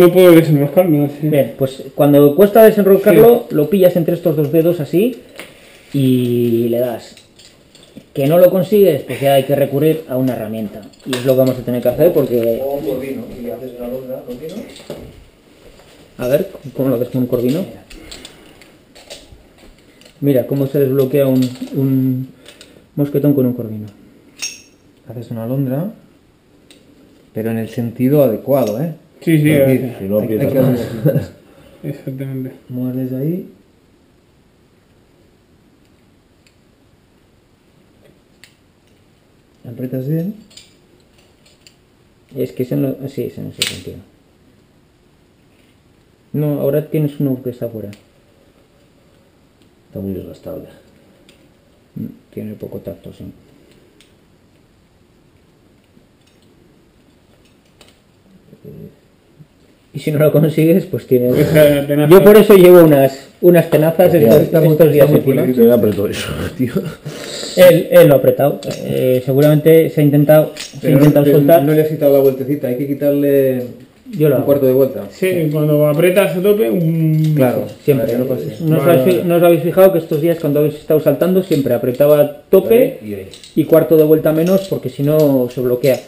No puedo desenroscarlo. Sí. Bien, pues cuando cuesta desenroscarlo, sí, lo pillas entre estos dos dedos así y le das. Que no lo consigues, pues ya hay que recurrir a una herramienta. Y es lo que vamos a tener que hacer porque... O un corvino, y le haces una alondra, corvino. A ver, ¿cómo lo haces con un corvino? Mira cómo se desbloquea un mosquetón con un corvino. Haces una alondra, pero en el sentido adecuado, ¿eh? Sí, sí, decir, si no aprietas más. Exactamente. Muerdes ahí. Aprietas bien. Es que es en, lo... sí, es en ese sentido. No, ahora tienes uno que está fuera. Está muy desgastado ya. Tiene poco tacto, sí. Y si no lo consigues, pues tienes... Yo por eso llevo unas tenazas, pues ya, estamos todos días encima. Yo he apretado eso, tío. Él lo ha apretado. Seguramente se ha intentado, soltar. No le has quitado la vueltecita, hay que quitarle un cuarto de vuelta. Sí, sí, cuando apretas a tope... Claro, siempre. No, os habéis fijado que estos días cuando habéis estado saltando siempre apretaba a tope y cuarto de vuelta menos porque si no se bloquea.